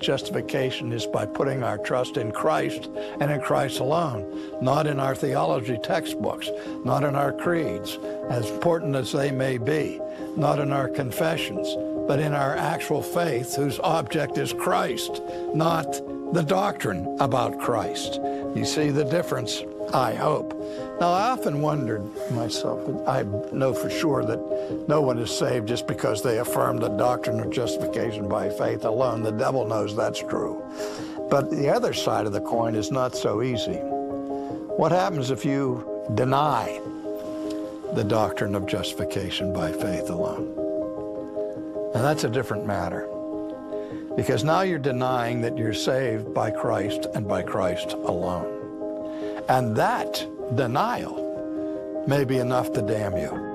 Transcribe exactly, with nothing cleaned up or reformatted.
Justification is by putting our trust in Christ and in Christ alone, not in our theology textbooks, not in our creeds, as important as they may be, not in our confessions, but in our actual faith, whose object is Christ, not the doctrine about Christ. You see the difference, I hope. Now, I often wondered myself, I know for sure that no one is saved just because they affirm the doctrine of justification by faith alone. The devil knows that's true. But the other side of the coin is not so easy. What happens if you deny the doctrine of justification by faith alone? And that's a different matter, because now you're denying that you're saved by Christ and by Christ alone. And that denial may be enough to damn you.